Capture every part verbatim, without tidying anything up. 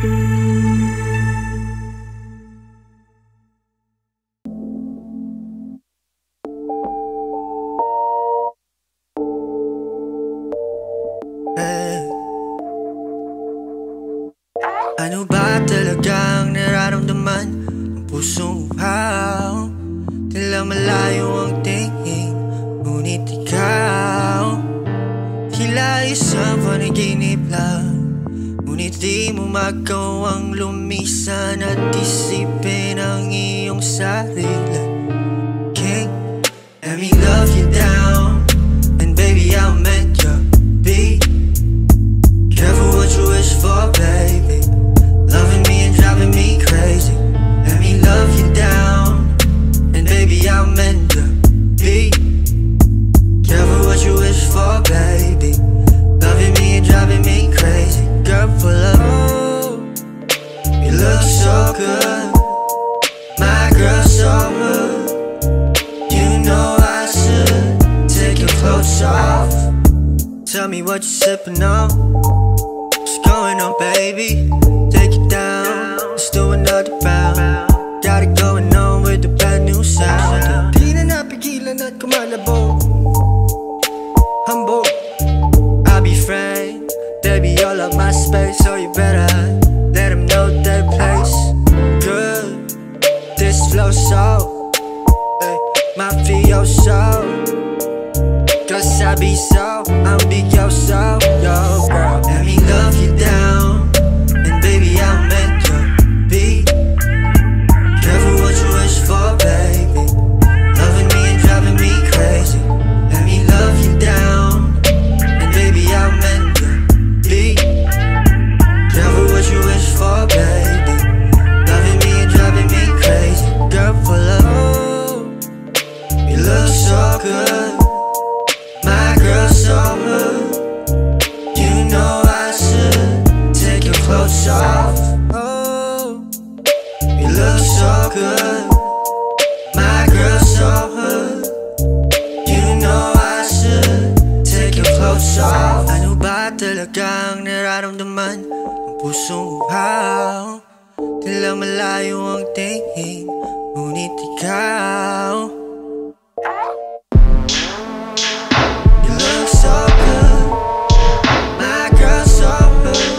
Ano ba talaga ang nararamdaman ng pusong uhaw? Tila malayo ang tingin, ngunit ikaw tila isang panaginip lang, ngunit di mo magawang lumisan at isipin ang iyong sarili. King, let me love you down, and baby I meant to be. Careful what you wish for, baby. Loving me and driving me crazy. Let me love you down, and baby I'm meant to be. Careful what you wish for, baby. Loving me and driving me crazy. Girl, pull up. You look so good, my girl, so rude. You know I should take your clothes off. Tell me what you sipping on. What's going on, baby? Do another round. Got it going on with the bad new sound. Di na napigilan at kumalabog. Humble, I'll be frank. They be all out my space, so you better let them know their place. Good, this flow so hey, my feel so. Cause I be so, I'm big yo so. Yo girl, let me love you down, and baby I'm meant for, baby. Loving me and driving me crazy. Let me love you down, and baby I'm meant to be. Careful what you wish for, baby. Loving me and driving me crazy. Girl, pull up. You look so good, my girl, so rude. You know I should take your clothes off. Oh, you look so good, off. Ano ba talaga ang nararamdaman ang pusong uhaw? Tila malayo ang tingin, ngunit ikaw. You look so good, my girl, so good.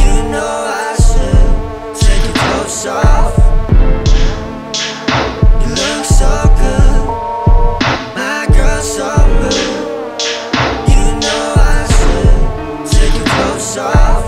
You know I should take your clothes off. You look so good, my girl, so good. Off.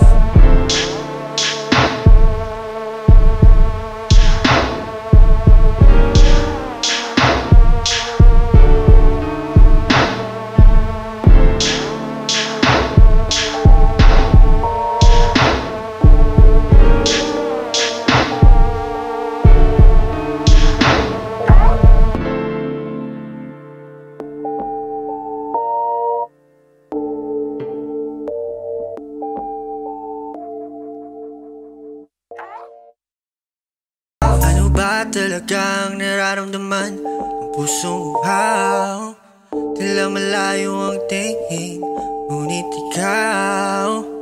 Talagang nararamdaman ang pusong uhaw. Tila malayo ang tingin, ngunit ikaw.